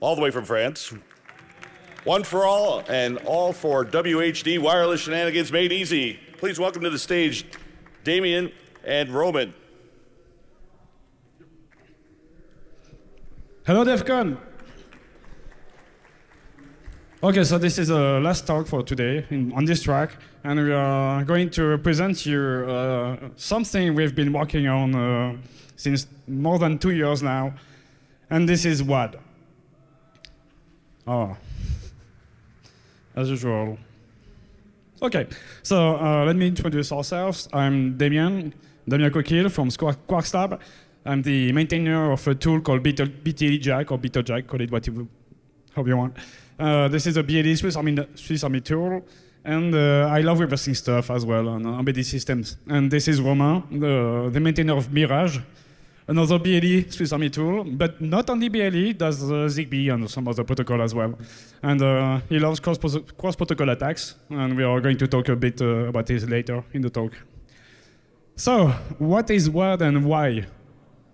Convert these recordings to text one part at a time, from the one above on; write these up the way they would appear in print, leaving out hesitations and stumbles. all the way from France. One for all and all for WHD Wireless Shenanigans Made Easy. Please welcome to the stage Damien and Roman. Hello, DEF CON. Okay, so this is the last talk for today on this track, and we are going to present you something we've been working on since more than 2 years now, and this is WAD. Oh, as usual. Okay, so let me introduce ourselves. I'm Damien Coquille from Quarks Lab. I'm the maintainer of a tool called BTLJack, or BTLJack, call it however you want. This is a BLE Swiss Army tool, and I love reversing stuff as well on embedded systems. And this is Romain, the maintainer of Mirage, another BLE Swiss Army tool, but not only BLE, does ZigBee and some other protocol as well. And he loves cross-protocol attacks, and we are going to talk a bit about this later in the talk. So, what is WAD and why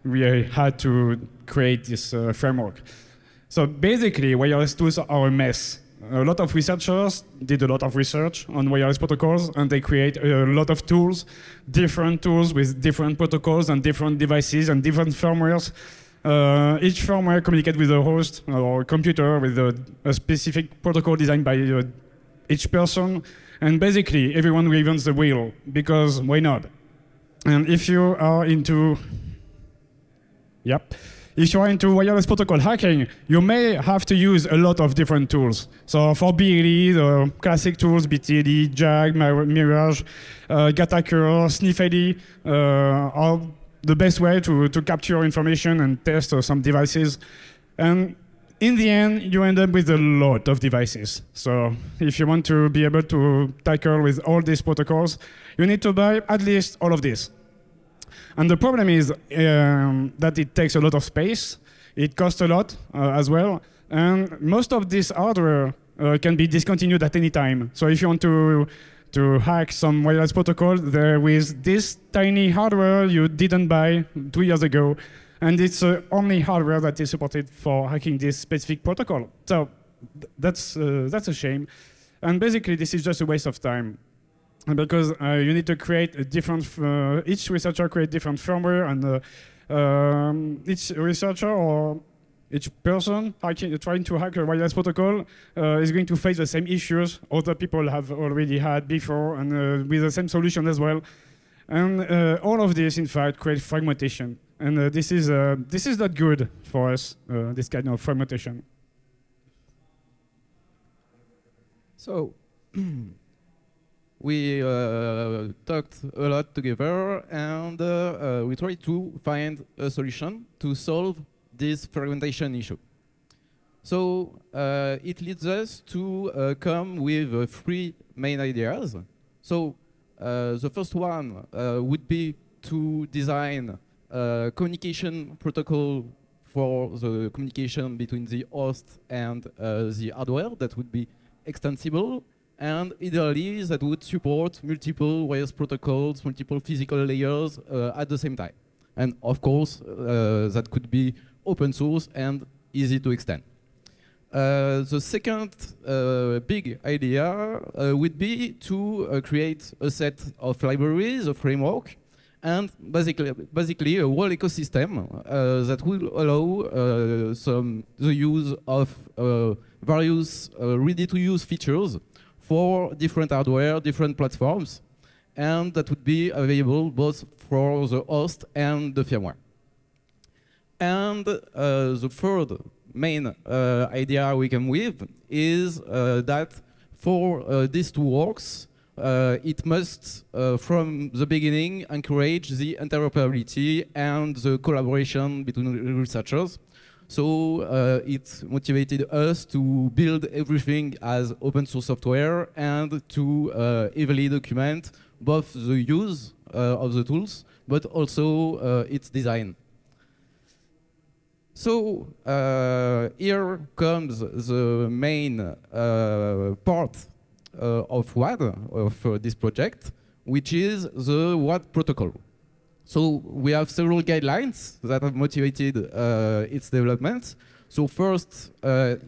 we had to create this framework? So basically, wireless tools are a mess. A lot of researchers did a lot of research on wireless protocols, and they create a lot of tools, different tools with different protocols and different devices and different firmwares. Each firmware communicates with a host or a computer with a specific protocol designed by each person. And basically, everyone reinvents the wheel, because why not? And if you are into... Yep. If you are into wireless protocol hacking, you may have to use a lot of different tools. So for BLE, the classic tools, BTLE, JAG, Mirage, Gattaker, SniffLE, are the best way to capture information and test some devices. And in the end, you end up with a lot of devices. So if you want to be able to tackle with all these protocols, you need to buy at least all of this. And the problem is that it takes a lot of space, it costs a lot as well, and most of this hardware can be discontinued at any time. So if you want to hack some wireless protocol, there with this tiny hardware you didn't buy 2 years ago, and it's the only hardware that is supported for hacking this specific protocol. So that's a shame. And basically this is just a waste of time. Because you need to create a different, each researcher create different firmware, and each researcher or each person trying to hack a wireless protocol is going to face the same issues other people have already had before, and with the same solution as well. And all of this, in fact, creates fragmentation. And this is not good for us, this kind of fragmentation. So. We talked a lot together, and we tried to find a solution to solve this fragmentation issue. So it leads us to come with three main ideas. So the first one would be to design a communication protocol for the communication between the host and the hardware that would be extensible. And ideally, that would support multiple wireless protocols, multiple physical layers at the same time. And of course, that could be open source and easy to extend. The second big idea would be to create a set of libraries, a framework, and basically a whole ecosystem that will allow the use of various ready-to-use features for different hardware, different platforms, and that would be available both for the host and the firmware. And the third main idea we come with is that for these two works, it must, from the beginning, encourage the interoperability and the collaboration between researchers. So it motivated us to build everything as open source software and to heavily document both the use of the tools, but also its design. So here comes the main part of WAD, of this project, which is the WAD protocol. So we have several guidelines that have motivated its development. So first,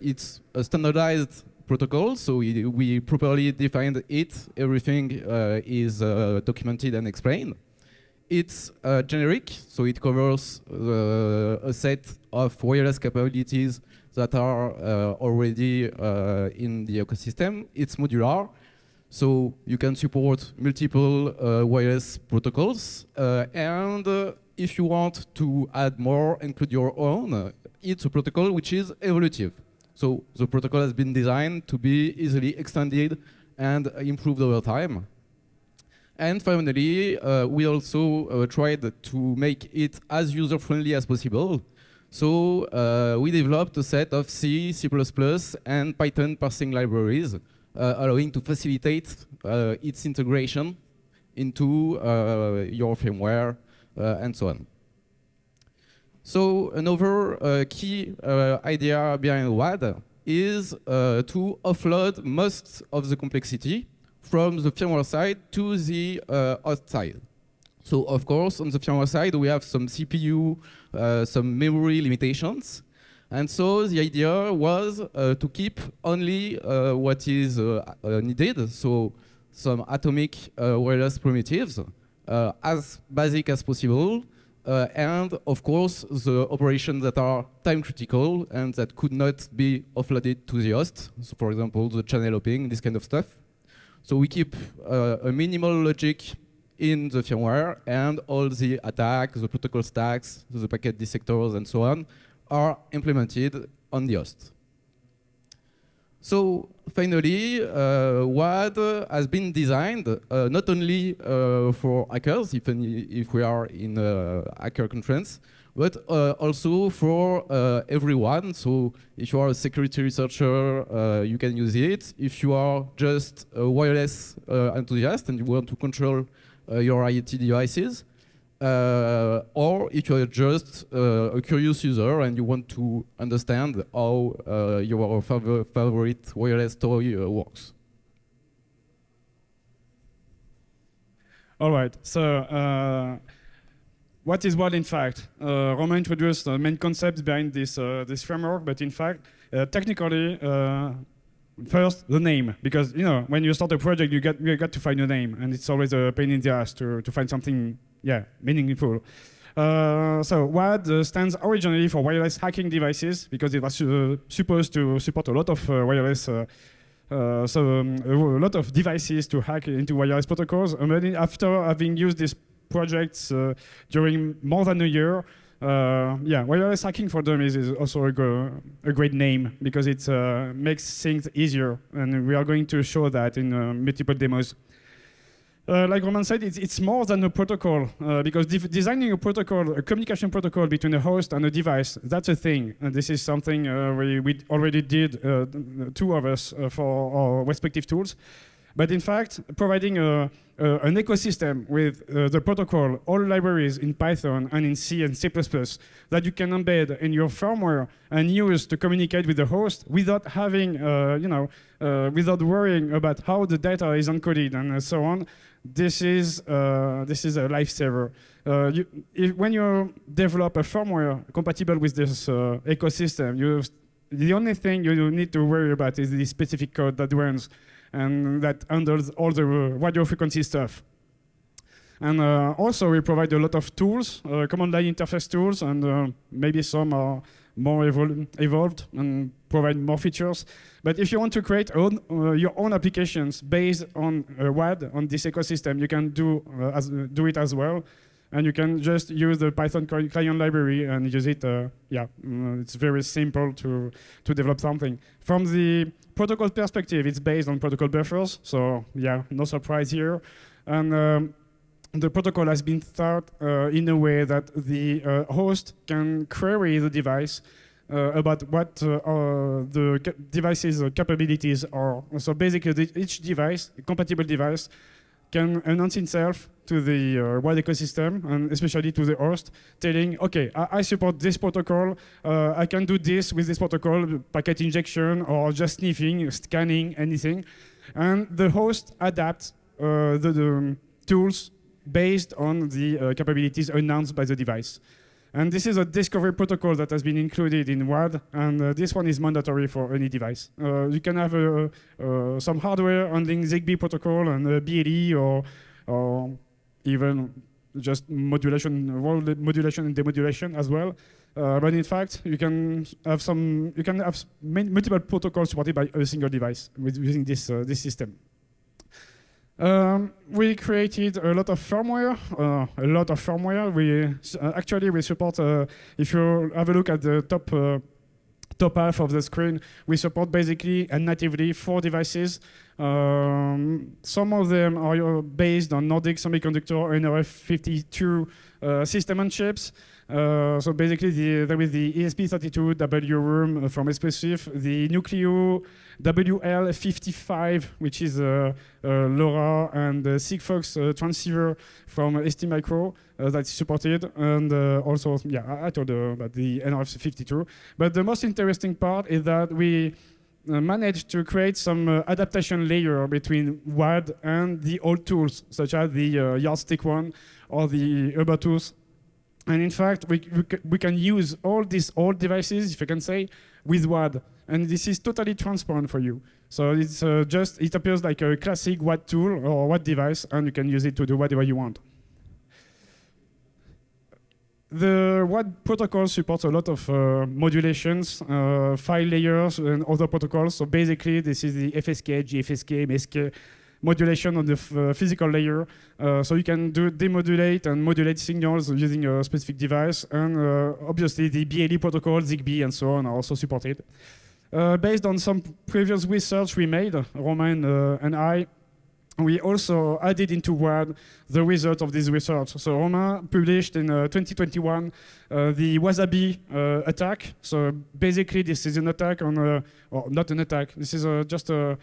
it's a standardized protocol, so we properly defined it. Everything is documented and explained. It's generic, so it covers a set of wireless capabilities that are already in the ecosystem. It's modular, so you can support multiple wireless protocols. And if you want to add more, include your own, it's a protocol which is evolutive. So the protocol has been designed to be easily extended and improved over time. And finally, we also tried to make it as user-friendly as possible. So we developed a set of C, C++, and Python parsing libraries, allowing to facilitate its integration into your firmware and so on. So another key idea behind WAD is to offload most of the complexity from the firmware side to the host side. So of course, on the firmware side, we have some CPU, some memory limitations. And so the idea was to keep only what is needed, so some atomic wireless primitives, as basic as possible, and of course, the operations that are time critical and that could not be offloaded to the host. So for example, the channel hopping, this kind of stuff. So we keep a minimal logic in the firmware, and all the attacks, the protocol stacks, the packet dissectors, and so on are implemented on the host. So finally, WAD has been designed not only for hackers, even if we are in a hacker conference, but also for everyone. So if you are a security researcher, you can use it. If you are just a wireless enthusiast and you want to control your IoT devices, or if you are just a curious user and you want to understand how your favorite wireless toy works. All right. So. What is WAD in fact? Romain introduced the main concepts behind this, this framework, but in fact, technically, first, the name. Because you know, when you start a project, you got to find a name, and it's always a pain in the ass to find something meaningful. So WAD stands originally for wireless hacking devices, because it was supposed to support a lot of wireless a lot of devices to hack into wireless protocols. And then after having used this projects during more than a year. Wireless hacking for dummies is also a great name because it makes things easier, and we are going to show that in multiple demos. Like Roman said, it's more than a protocol because designing a protocol, a communication protocol between a host and a device, that's a thing. And this is something we already did, two of us, for our respective tools. But in fact, providing an ecosystem with the protocol, all libraries in Python and in C and C++ that you can embed in your firmware and use to communicate with the host without having, without worrying about how the data is encoded and so on. This is a lifesaver. When you develop a firmware compatible with this ecosystem, the only thing you need to worry about is the specific code that runs and that handles all the radio frequency stuff. And also, we provide a lot of tools, command line interface tools, and maybe some are more evolved and provide more features. But if you want to create your own applications based on WAD, on this ecosystem, you can do it as well. And you can just use the Python client library and use it. It's very simple to develop something. From the protocol perspective, it's based on protocol buffers. So no surprise here. And the protocol has been thought in a way that the host can query the device about what the device's capabilities are. So basically, each device, compatible device, can announce itself to the WAD ecosystem, and especially to the host, telling, OK, I support this protocol. I can do this with this protocol, packet injection, or just sniffing, scanning, anything. And the host adapts the tools based on the capabilities announced by the device. And this is a discovery protocol that has been included in WAD, and this one is mandatory for any device. You can have some hardware handling ZigBee protocol and BLE, or even just modulation, modulation and demodulation as well. But in fact, you can have some, you can have multiple protocols supported by a single device using this this system. We created a lot of firmware. We actually we support. If you have a look at the top half of the screen, we support basically and natively 4 devices. Some of them are based on Nordic Semiconductor NRF52 system and chips. So basically, there is the ESP32W room from Espressif, the Nucleo WL55, which is LoRa, and the Sigfox transceiver from STMicro that's supported, and also, yeah, I told you about the NRF52. But the most interesting part is that we managed to create some adaptation layer between WAD and the old tools, such as the Yardstick one or the Ubertooth. And in fact, we can use all these old devices, if you can say, with WAD. And this is totally transparent for you. So it's just, it appears like a classic WAD tool or WAD device, and you can use it to do whatever you want. The WAD protocol supports a lot of modulations, file layers, and other protocols. So basically, this is the FSK, GFSK, MSK. Modulation on the physical layer, so you can do demodulate and modulate signals using a specific device, and obviously the BLE protocol, ZigBee, and so on are also supported. Based on some previous research we made, Romain and I, we also added into WAD the result of this research. So Romain published in 2021 the Wasabi attack. So basically, this is an attack on, or not an attack. This is just a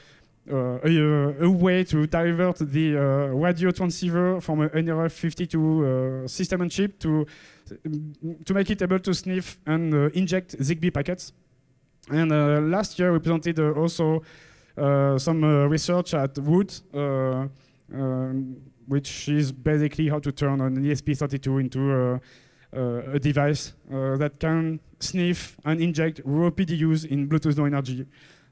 a way to divert the radio transceiver from an NRF52 system and chip to make it able to sniff and inject ZigBee packets. And last year we presented also some research at Wood, which is basically how to turn an ESP32 into a device that can sniff and inject raw PDUs in Bluetooth Low Energy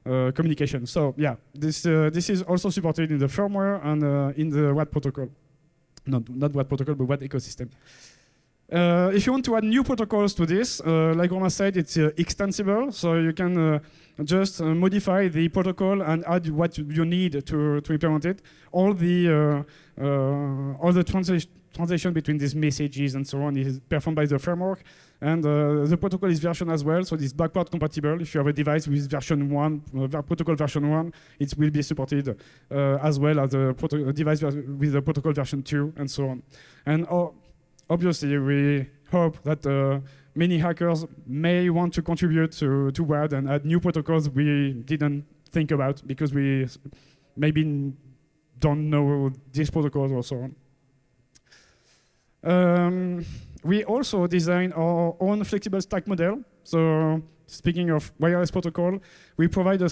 communication. So yeah, this this is also supported in the firmware and in the WAD protocol. Not WAD protocol, but WAD ecosystem. If you want to add new protocols to this, like Romain said, it's extensible. So you can just modify the protocol and add what you need to implement it. All the translation between these messages and so on is performed by the framework. And the protocol is versioned as well, so it's backward compatible. If you have a device with version 1, protocol version 1, it will be supported as well as a device with the protocol version 2, and so on. And obviously, we hope that many hackers may want to contribute to WAD and add new protocols we didn't think about because we maybe don't know these protocols or so on. We also design our own flexible stack model. So speaking of wireless protocol, we provide a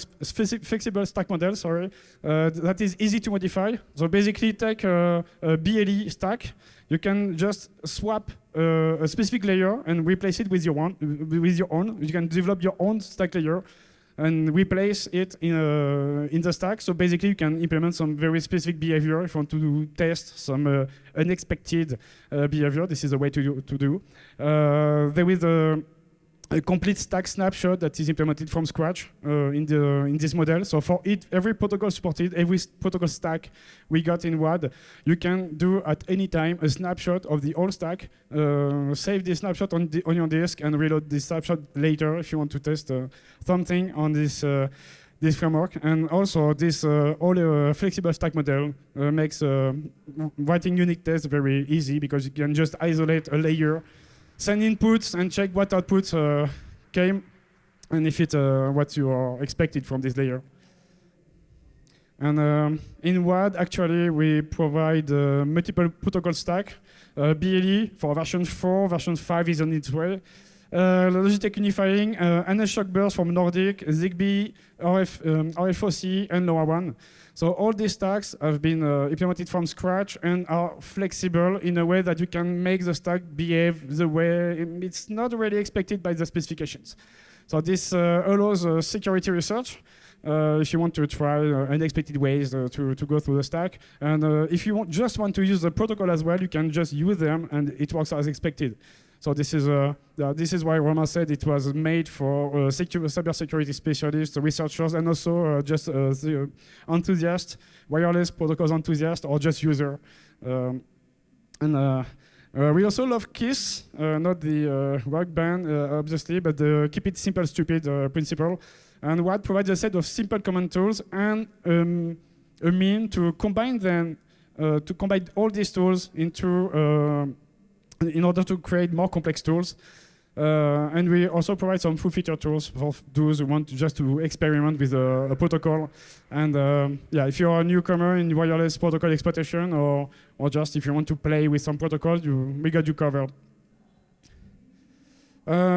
flexible stack model, sorry, that is easy to modify. So basically take a BLE stack. You can just swap a specific layer and replace it with your own. You can develop your own stack layer and replace it in the stack. So basically, you can implement some very specific behavior if you want to test some unexpected behavior. This is a way to do. There is a complete stack snapshot that is implemented from scratch in this model. So for every protocol supported, every protocol stack we got in WAD, you can do at any time a snapshot of the whole stack, save this snapshot on your disk, and reload this snapshot later if you want to test something on this framework. And also this all flexible stack model makes writing unit tests very easy because you can just isolate a layer, send inputs and check what outputs came, and if it's what you are expected from this layer. And in WAD, actually, we provide multiple protocol stack. BLE for version 4, version 5 is on its way. Logitech Unifying, Enershock Burst from Nordic, Zigbee, RF4CE, and LoRaWAN. So all these stacks have been implemented from scratch and are flexible in a way that you can make the stack behave the way it's not really expected by the specifications. So this allows security research if you want to try unexpected ways to go through the stack. And if you just want to use the protocol as well, you can just use them and it works as expected. So this is why Roma said it was made for cybersecurity specialists, researchers, and also just enthusiasts, wireless protocols enthusiasts, or just users. We also love KISS, not the rock band, obviously, but the keep it simple, stupid principle. And what provides a set of simple command tools and a mean to combine them, to combine all these tools into in order to create more complex tools. And we also provide some full feature tools for those who want to just to experiment with a protocol. And yeah, if you're a newcomer in wireless protocol exploitation, or just if you want to play with some protocol, we got you covered.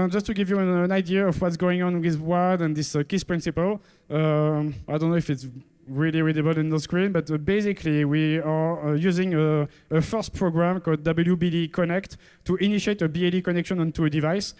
Just to give you an idea of what's going on with WAD and this KISS principle, I don't know if it's really readable in the screen, but basically we are using a first program called WBD Connect to initiate a BLE connection onto a device.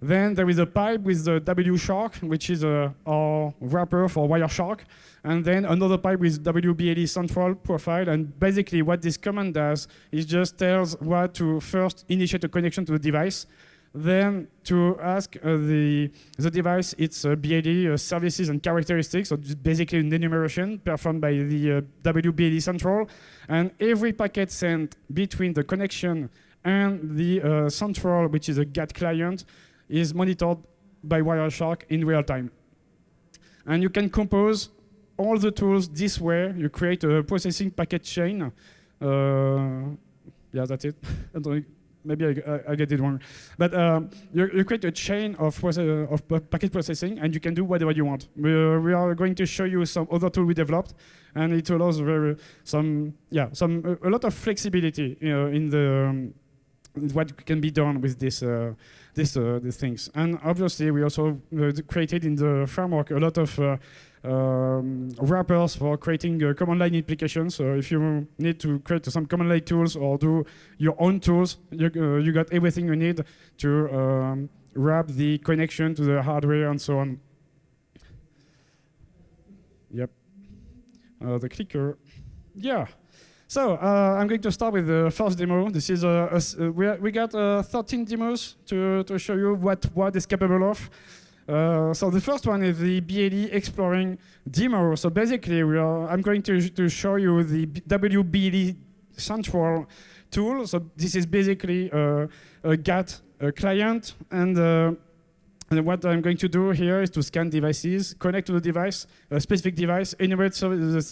Then there is a pipe with the WShark, which is our wrapper for Wireshark, and then another pipe with WBLE central profile. And basically what this command does is just tells what to first initiate a connection to the device, then to ask the device its BLE services and characteristics, so basically an enumeration performed by the WBLE central. And every packet sent between the connection and the central, which is a GAT client, is monitored by Wireshark in real time. And you can compose all the tools this way. You create a processing packet chain. Yeah, that's it. Maybe I get it wrong. But you create a chain of packet processing, and you can do whatever you want. We are going to show you some other tool we developed, and it allows a lot of flexibility, you know, in the what can be done with these things. And obviously, we also created in the framework a lot of wrappers for creating command line implications. So if you need to create some command line tools or do your own tools, you got everything you need to wrap the connection to the hardware and so on. Yep. The clicker. Yeah. So I'm going to start with the first demo. This is we got 13 demos to show you what is capable of. So the first one is the BLE exploring demo. So basically, I'm going to show you the WBLE central tool. So this is basically a GAT client, and what I'm going to do here is to scan devices, connect to the device, a specific device, enumerate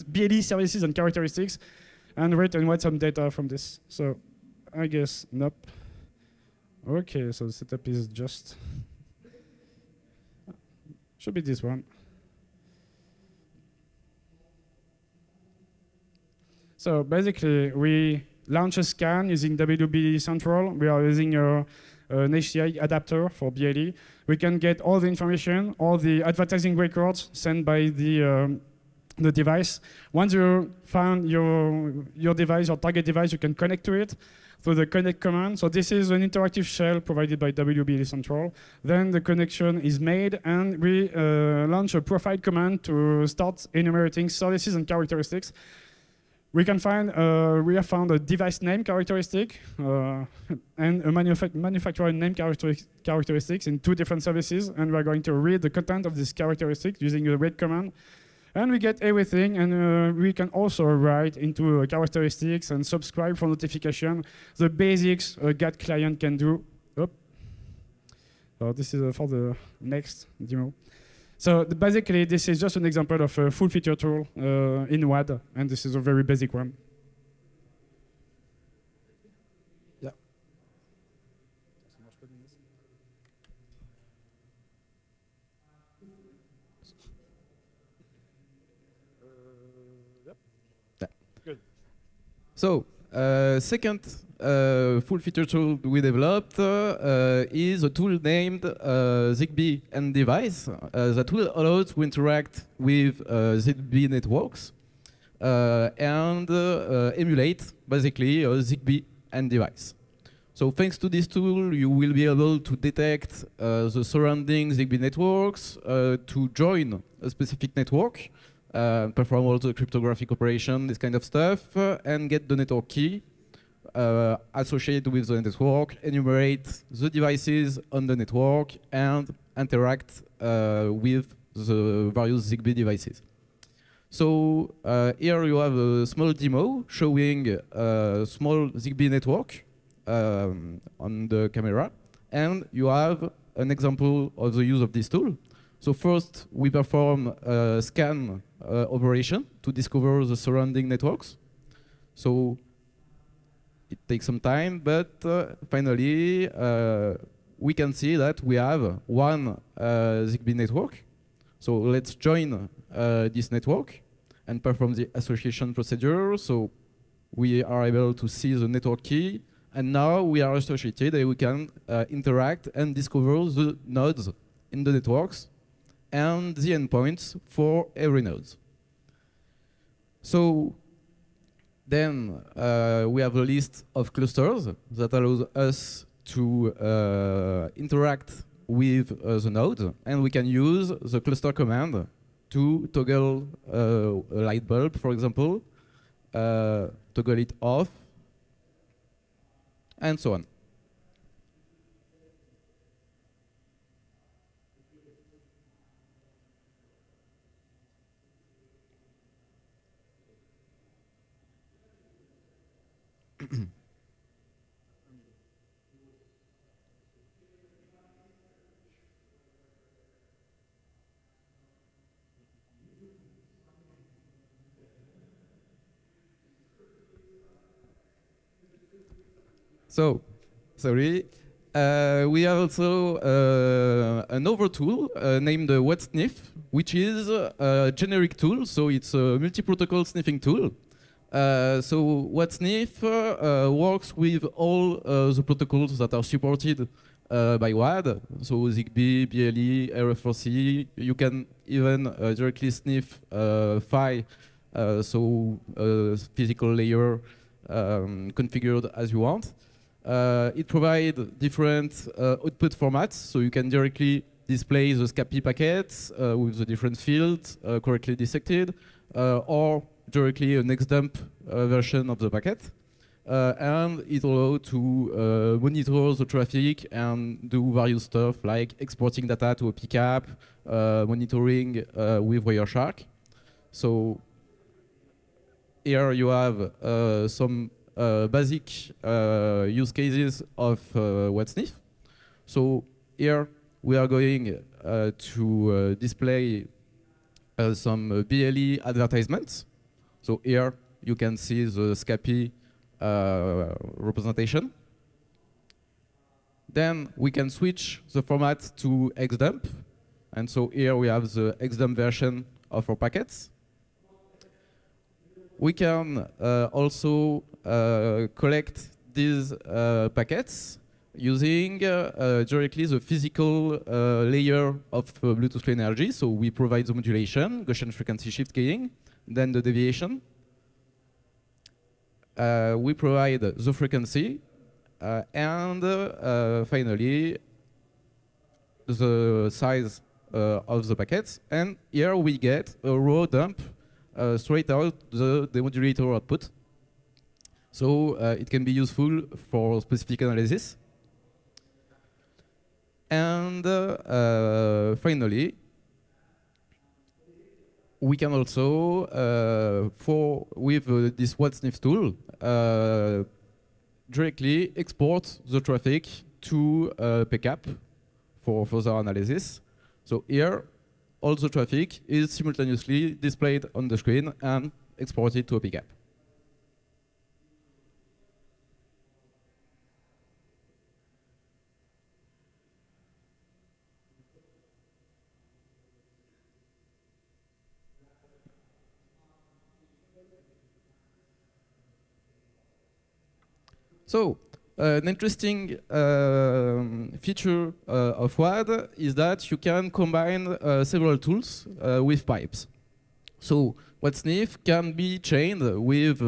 BLE services and characteristics, and read and write some data from this. So I guess nope. Okay, so the setup is just. Should be this one. So basically, we launch a scan using WBLE Central. We are using an HCI adapter for BLE. We can get all the information, all the advertising records sent by the device. Once you found your device, your target device, you can connect to it through the connect command. So this is an interactive shell provided by WBLE Central. Then the connection is made, and we launch a profile command to start enumerating services and characteristics. We have found a device name characteristic and a manufacturer name characteristics in two different services, and we are going to read the content of this characteristic using the read command. And we get everything, and we can also write into characteristics and subscribe for notification. The basics a GAT client can do. Oh. So this is for the next demo. So basically, this is just an example of a full feature tool in WAD, and this is a very basic one. Yeah. So Second full feature tool we developed is a tool named ZigBee End Device that will allow us to interact with ZigBee networks and emulate basically a ZigBee End Device. So thanks to this tool, you will be able to detect the surrounding ZigBee networks, to join a specific network, perform all the cryptographic operation, this kind of stuff, and get the network key associated with the network, enumerate the devices on the network, and interact with the various ZigBee devices. So here you have a small demo showing a small ZigBee network on the camera, and you have an example of the use of this tool. So first, we perform a scan operation to discover the surrounding networks. So it takes some time, but finally, we can see that we have one ZigBee network. So let's join this network and perform the association procedure. So we are able to see the network key. And now we are associated, and we can interact and discover the nodes in the networks and the endpoints for every node. So then we have a list of clusters that allows us to interact with the node, and we can use the cluster command to toggle a light bulb, for example, toggle it off, and so on. So, sorry, we have also another tool named WhatSniff, which is a generic tool, so it's a multi-protocol sniffing tool. So WhatSniff works with all the protocols that are supported by WAD, so ZigBee, BLE, RF4C. You can even directly sniff PHY, so physical layer configured as you want. It provides different output formats, so you can directly display the SCAPI packets with the different fields correctly dissected, or directly an XDump version of the packet. And it allows to monitor the traffic and do various stuff like exporting data to a PCAP, monitoring with Wireshark. So here you have some basic use cases of WhatSniff. So here we are going to display some BLE advertisements. So here you can see the SCAPI representation. Then we can switch the format to XDump. And so here we have the XDump version of our packets. We can also collect these packets using directly the physical layer of Bluetooth Low Energy. So we provide the modulation, Gaussian frequency shift keying, then the deviation. We provide the frequency, and finally, the size of the packets. And here we get a raw dump straight out the demodulator output. So it can be useful for specific analysis. And finally, we can also, with this WhatSniff tool, directly export the traffic to PCAP for further analysis. So here, all the traffic is simultaneously displayed on the screen and exported to a PCAP. So an interesting feature of WAD is that you can combine several tools with pipes. So WADSniff can be chained with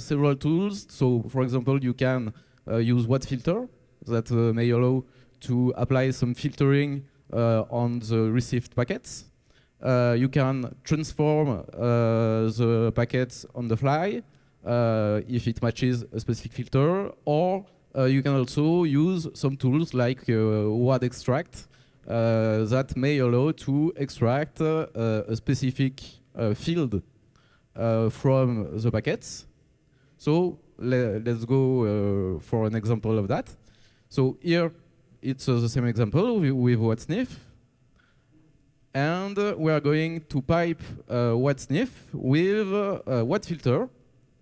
several tools. So for example, you can use WADFilter that may allow to apply some filtering on the received packets. You can transform the packets on the fly if it matches a specific filter, or you can also use some tools like WAD extract that may allow to extract a specific field from the packets. So let's go for an example of that. So here it's the same example with WADSniff. And we are going to pipe WADSniff with WADFilter.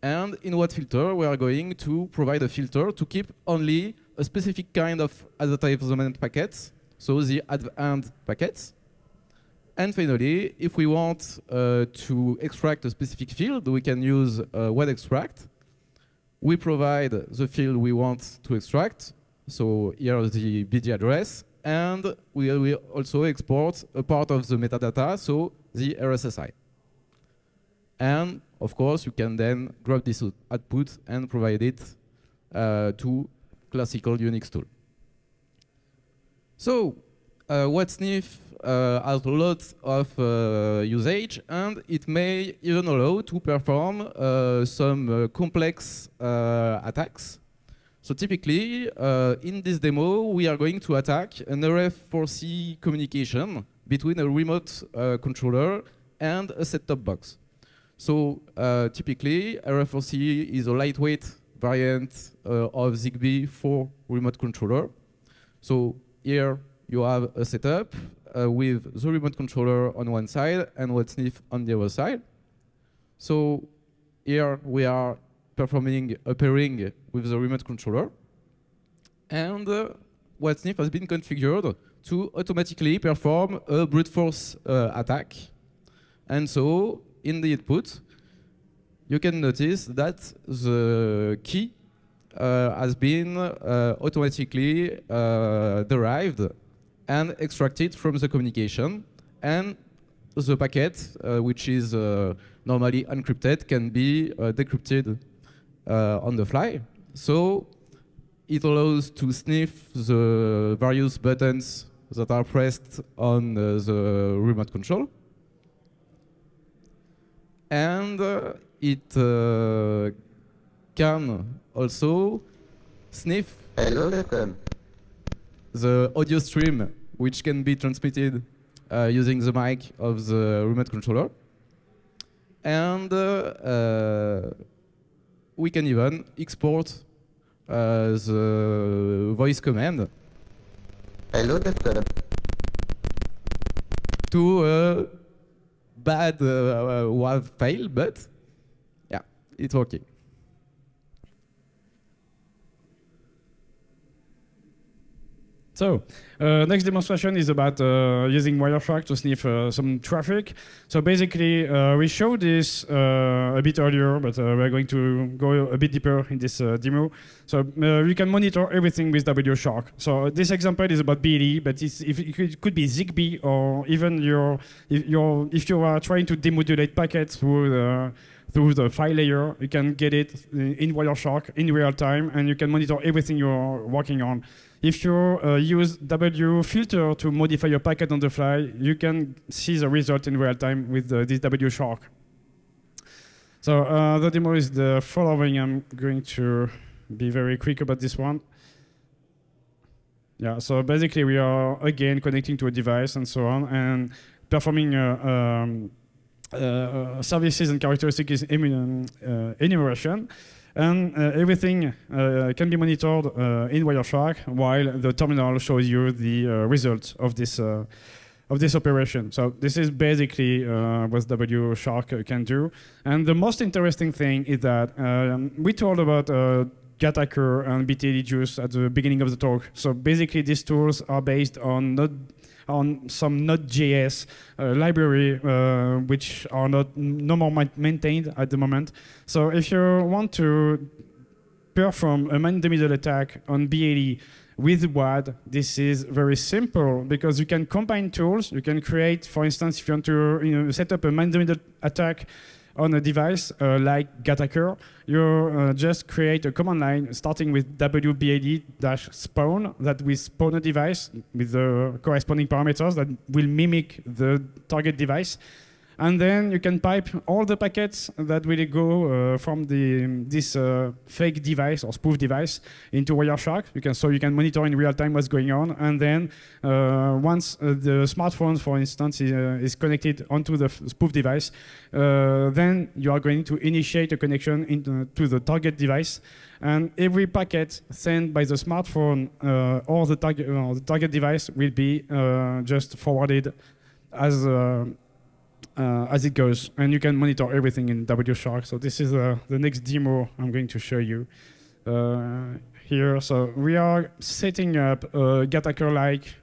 And in WADFilter, we are going to provide a filter to keep only a specific kind of advertisement packets, so the adv-and packets. And finally, if we want to extract a specific field, we can use WAD extract. We provide the field we want to extract. So here is the BD address. And we will also export a part of the metadata, so the RSSI. And of course, you can then grab this output and provide it to classical Unix tool. So WADSniff has lots of usage, and it may even allow to perform some complex attacks. So typically, in this demo, we are going to attack an RF4C communication between a remote controller and a set-top box. So typically, RF4C is a lightweight variant of ZigBee for remote controller. So here you have a setup with the remote controller on one side and WADSniff on the other side. So here we are performing a pairing with the remote controller. And WADSniff has been configured to automatically perform a brute force attack. And so in the input, you can notice that the key has been automatically derived and extracted from the communication. And the packet, which is normally encrypted, can be decrypted on the fly. So it allows to sniff the various buttons that are pressed on the remote control. And it can also sniff the audio stream, which can be transmitted using the mic of the remote controller. And we can even export the voice command to a bad WAV file, but yeah, it's working. So next demonstration is about using Wireshark to sniff some traffic. So basically, we showed this a bit earlier, but we're going to go a bit deeper in this demo. So you can monitor everything with Wireshark. So this example is about BLE, but it could be ZigBee, or even if you are trying to demodulate packets through the file layer, you can get it in Wireshark in real time, and you can monitor everything you're working on. If you use WFilter to modify your packet on the fly, you can see the result in real time with this Wireshark. So the demo is the following. I'm going to be very quick about this one. Yeah, so basically we are, again, connecting to a device and so on, and performing services and characteristics enumeration, and everything can be monitored in Wireshark, while the terminal shows you the results of this operation. So this is basically what Wireshark can do. And the most interesting thing is that we talked about Gatacker and BTLDJuice at the beginning of the talk. So basically, these tools are based on some Node.js library, which are no more maintained at the moment. So if you want to perform a man-to-middle attack on BAD with WAD, this is very simple because you can combine tools. You can create, for instance, if you want to set up a man-to-middle attack on a device like Gattaker, you just create a command line starting with wbad-spawn that will spawn a device with the corresponding parameters that will mimic the target device. And then you can pipe all the packets that will go from this fake device or spoof device into Wireshark. So you can monitor in real time what's going on. And then once the smartphone, for instance, is connected onto the spoof device, then you are going to initiate a connection to the target device. And every packet sent by the smartphone or the target device will be just forwarded as it goes, and you can monitor everything in Wireshark. So this is the next demo I'm going to show you here. So we are setting up a Gattaker-like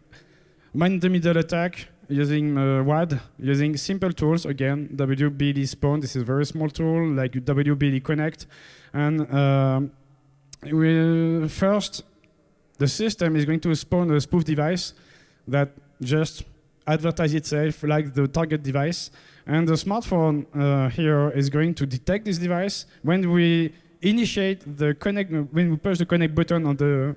man-to-middle attack using WAD, using simple tools. Again, WBD spawn, this is a very small tool, like WBD connect. And first, the system is going to spawn a spoof device that just advertise itself like the target device. And the smartphone here is going to detect this device. When we initiate the connect, when we push the connect button on the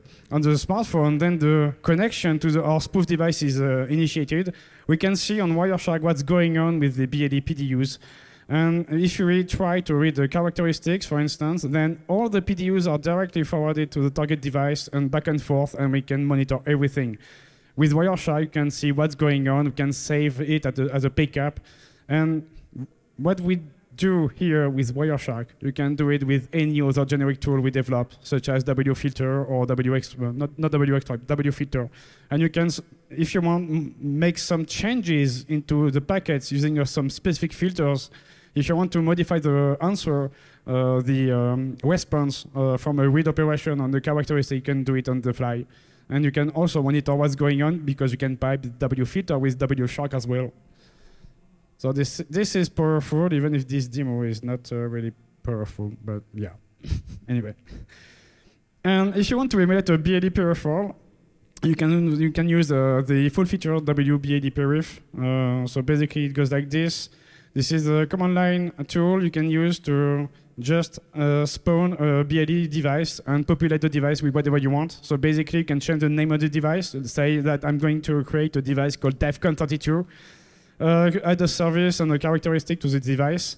smartphone, then the connection to our spoof device is initiated. We can see on Wireshark what's going on with the BAD PDUs. And if you really try to read the characteristics, for instance, then all the PDUs are directly forwarded to the target device and back and forth, and we can monitor everything. With Wireshark, you can see what's going on. We can save it as a backup. And what we do here with Wireshark, you can do it with any other generic tool we develop, such as WFilter or WFilter. And you can, if you want, make some changes into the packets using some specific filters. If you want to modify the answer, the response from a read operation on the characteristic, you can do it on the fly. And you can also monitor what's going on because you can pipe WFilter with Wireshark as well. So this is powerful, even if this demo is not really powerful, but yeah, anyway. And if you want to emulate a BAD peripheral, you can use the full feature WBAD perif. So basically it goes like this. This is a command line tool you can use to just spawn a BAD device and populate the device with whatever you want. So basically, you can change the name of the device. Say that I'm going to create a device called DEFCON32. Add a service and a characteristic to the device.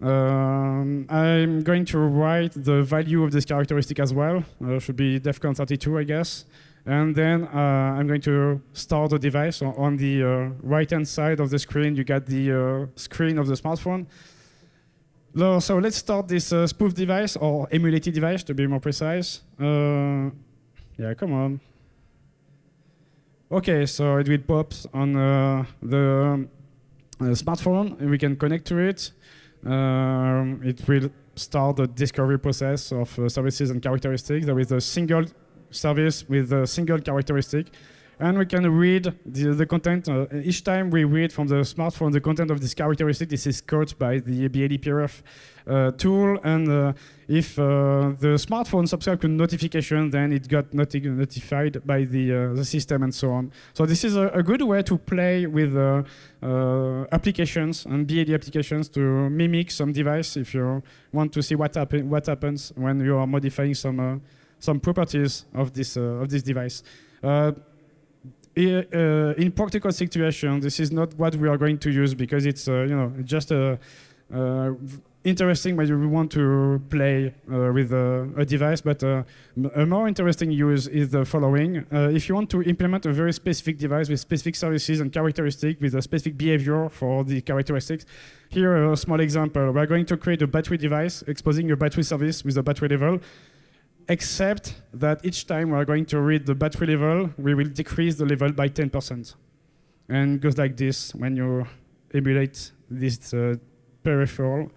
I'm going to write the value of this characteristic as well. Should be DEFCON32, I guess. And then I'm going to start the device. So on the right-hand side of the screen, you got the screen of the smartphone. So let's start this spoof device, or emulated device, to be more precise. Yeah, come on. OK, so it will pop on the smartphone, and we can connect to it. It will start the discovery process of services and characteristics. There is a single service with a single characteristic. And we can read the content. Each time we read from the smartphone the content of this characteristic, this is caught by the BADPRF tool. And if the smartphone subscribes to notification, then it got notified by the system and so on. So this is a good way to play with applications and BAD applications to mimic some device if you want to see what happens when you are modifying some properties of this device. In practical situation, this is not what we are going to use because it's just interesting when you want to play with a device. But a more interesting use is the following: if you want to implement a very specific device with specific services and characteristics with a specific behavior for the characteristics. Here, a small example: we are going to create a battery device exposing a battery service with a battery level. Except that each time we are going to read the battery level, we will decrease the level by 10%. And it goes like this when you emulate this peripheral.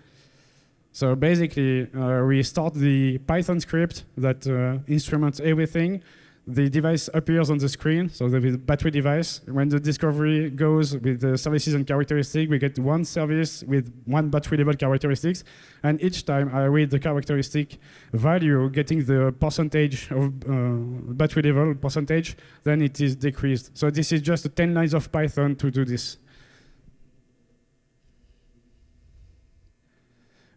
So basically, we start the Python script that instruments everything. the device appears on the screen, so the battery device. When the discovery goes with the services and characteristics, we get one service with one battery level characteristics. And each time I read the characteristic value, getting the percentage of battery level percentage, then it is decreased. So this is just 10 lines of Python to do this.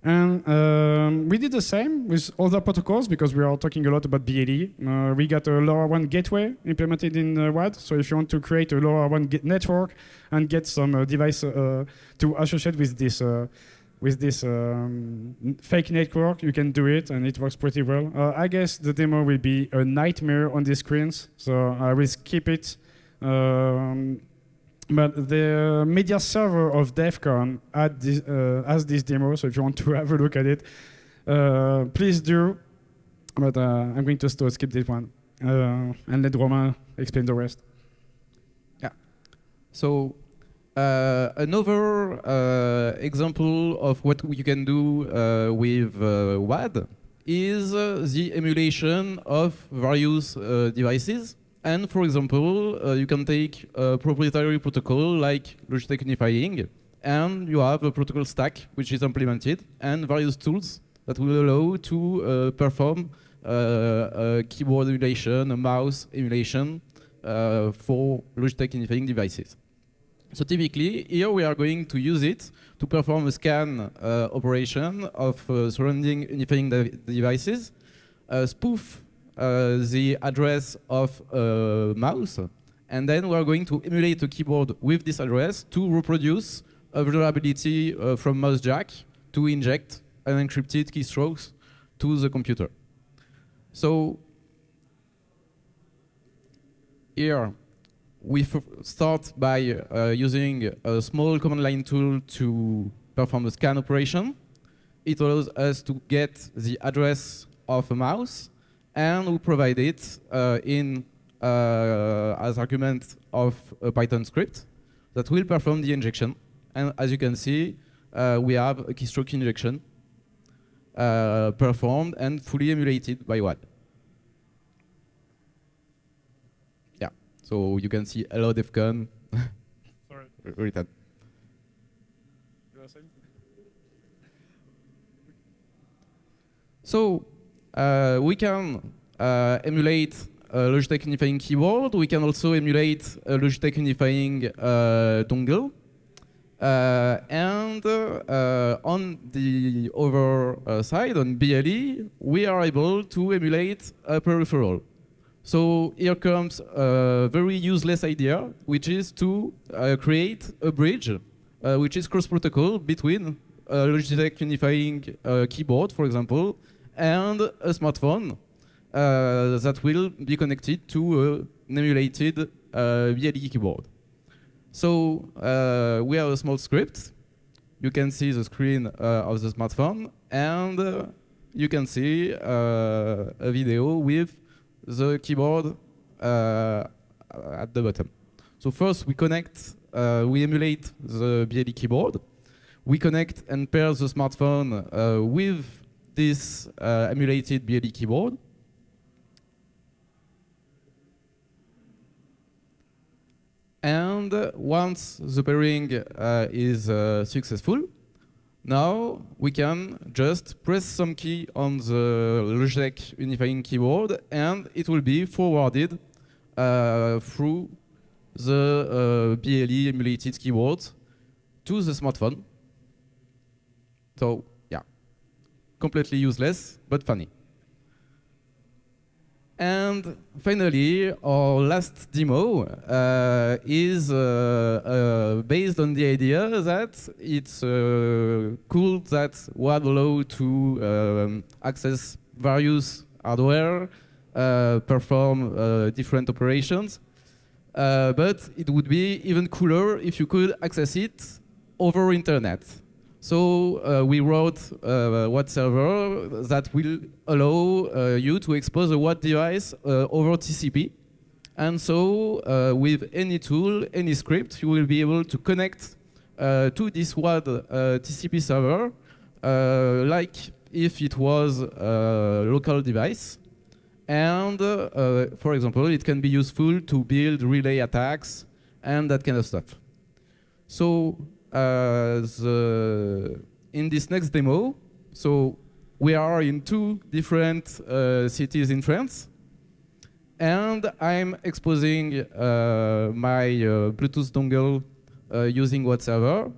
And we did the same with other protocols because we are talking a lot about BLE. We got a LoRaWAN gateway implemented in WAD. So if you want to create a LoRaWAN network and get some device to associate with this fake network, you can do it, and it works pretty well. I guess the demo will be a nightmare on these screens, so I will skip it. But the media server of DEF CON has this demo, so if you want to have a look at it, please do. But I'm going to skip this one and let Romain explain the rest. Yeah. So another example of what you can do with WAD is the emulation of various devices. And for example, you can take a proprietary protocol like Logitech Unifying, and you have a protocol stack which is implemented, and various tools that will allow to perform a keyboard emulation, a mouse emulation for Logitech Unifying devices. So typically, here we are going to use it to perform a scan operation of surrounding Unifying devices, spoof the address of a mouse, and then we are going to emulate a keyboard with this address to reproduce a vulnerability from mouse jack to inject unencrypted keystrokes to the computer. So here we start by using a small command line tool to perform a scan operation. It allows us to get the address of a mouse, and we provide it as argument of a Python script that will perform the injection. And as you can see, we have a keystroke injection performed and fully emulated by WAD. Yeah, so you can see hello DEFCON. Sorry. Return. So we can emulate a Logitech Unifying keyboard. We can also emulate a Logitech Unifying dongle. And on the other side, on BLE, we are able to emulate a peripheral. So here comes a very useless idea, which is to create a bridge, which is cross-protocol between a Logitech Unifying keyboard, for example, and a smartphone that will be connected to an emulated BLE keyboard. So we have a small script. You can see the screen of the smartphone, and you can see a video with the keyboard at the bottom. So first we connect, we emulate the BLE keyboard. We connect and pair the smartphone with this emulated BLE keyboard. And once the pairing is successful, now we can just press some key on the Logitech Unifying keyboard, and it will be forwarded through the BLE emulated keyboard to the smartphone. So completely useless, but funny. And finally, our last demo is based on the idea that it's cool that WAD allows to access various hardware, perform different operations, but it would be even cooler if you could access it over internet. So we wrote a WAD server that will allow you to expose a WAD device over TCP. And so with any tool, any script, you will be able to connect to this WAD TCP server like if it was a local device. And for example, it can be useful to build relay attacks and that kind of stuff. So in this next demo, so we are in two different cities in France. And I'm exposing my Bluetooth dongle using what server.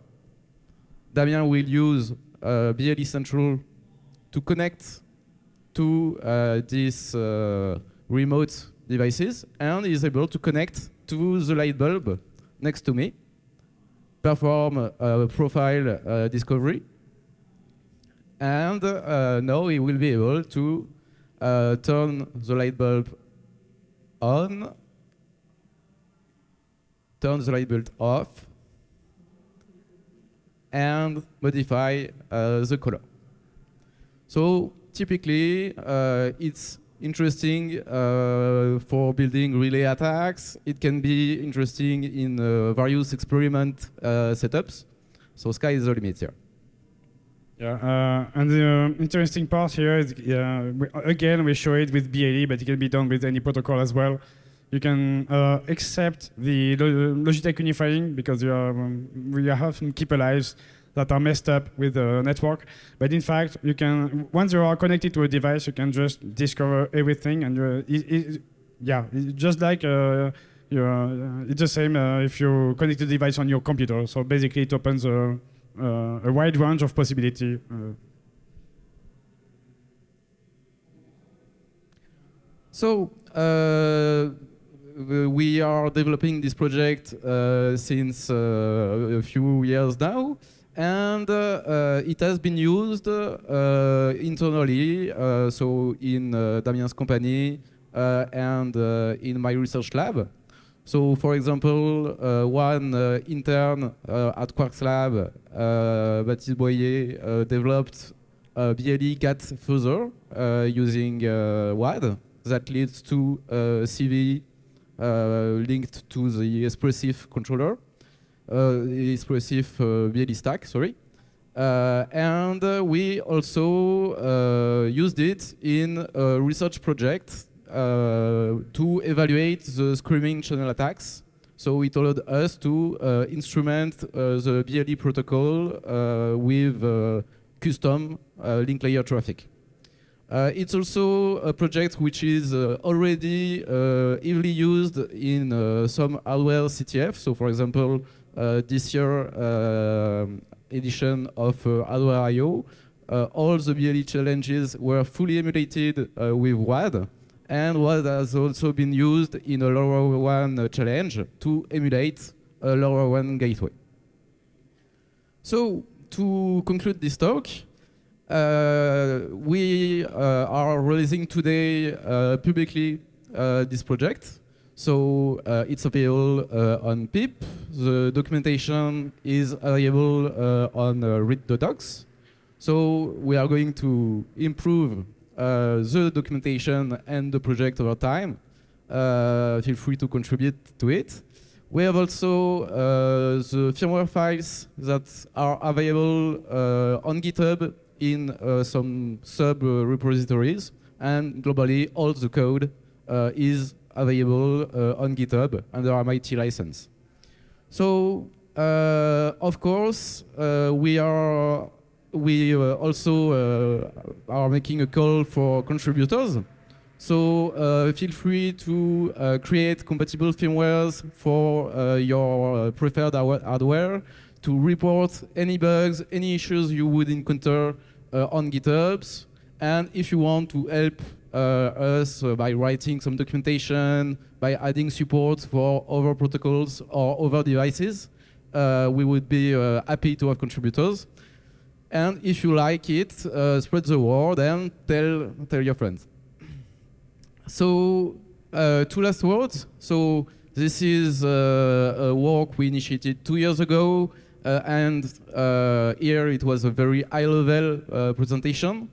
Damien will use BLE Central to connect to these remote devices, and is able to connect to the light bulb next to me, perform profile discovery, and now he will be able to turn the light bulb on, turn the light bulb off, and modify the color. So typically, it's interesting for building relay attacks. It can be interesting in various experiment setups. So sky is the limit here. Yeah, and the interesting part here is, again, we show it with BLE, but it can be done with any protocol as well. You can accept the Logitech unifying, because we have some keep alives that are messed up with the network. But in fact, you can, once you are connected to a device, you can just discover everything. And yeah, just like it's the same if you connect a device on your computer. So basically, it opens a wide range of possibility. So we are developing this project since a few years now. And it has been used internally, so in Damien's company and in my research lab. So for example, one intern at Quarks Lab, Baptiste Boyer, developed BLE Cat Fuzzer using WAD that leads to CV linked to the expressive controller. Expressive BLE stack, sorry. And we also used it in a research project to evaluate the screaming channel attacks. So it allowed us to instrument the BLE protocol with custom link layer traffic. It's also a project which is already heavily used in some hardware CTF. So for example, this year edition of Hardware I.O., all the BLE challenges were fully emulated with WAD, and WAD has also been used in a LoRaWAN challenge to emulate a LoRaWAN gateway. So to conclude this talk, we are releasing today publicly this project. So it's available on pip. The documentation is available on read the docs. So we are going to improve the documentation and the project over time. Feel free to contribute to it. We have also the firmware files that are available on GitHub in some sub-repositories. And globally, all the code is available on GitHub under a MIT license. So, of course, we also are making a call for contributors. So feel free to create compatible firmwares for your preferred hardware, to report any bugs, any issues you would encounter on GitHub. And if you want to help us by writing some documentation, by adding support for other protocols or other devices, we would be happy to have contributors. And if you like it, spread the word and tell your friends. So two last words. So this is a work we initiated 2 years ago, and here it was a very high-level presentation.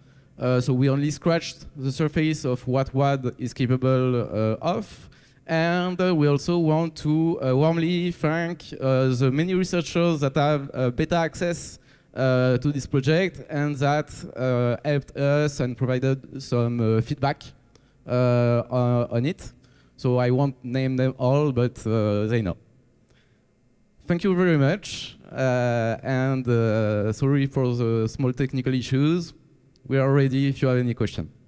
So we only scratched the surface of what WAD is capable of. And we also want to warmly thank the many researchers that have beta access to this project and that helped us and provided some feedback on it. So I won't name them all, but they know. Thank you very much. And sorry for the small technical issues. We are ready if you have any questions.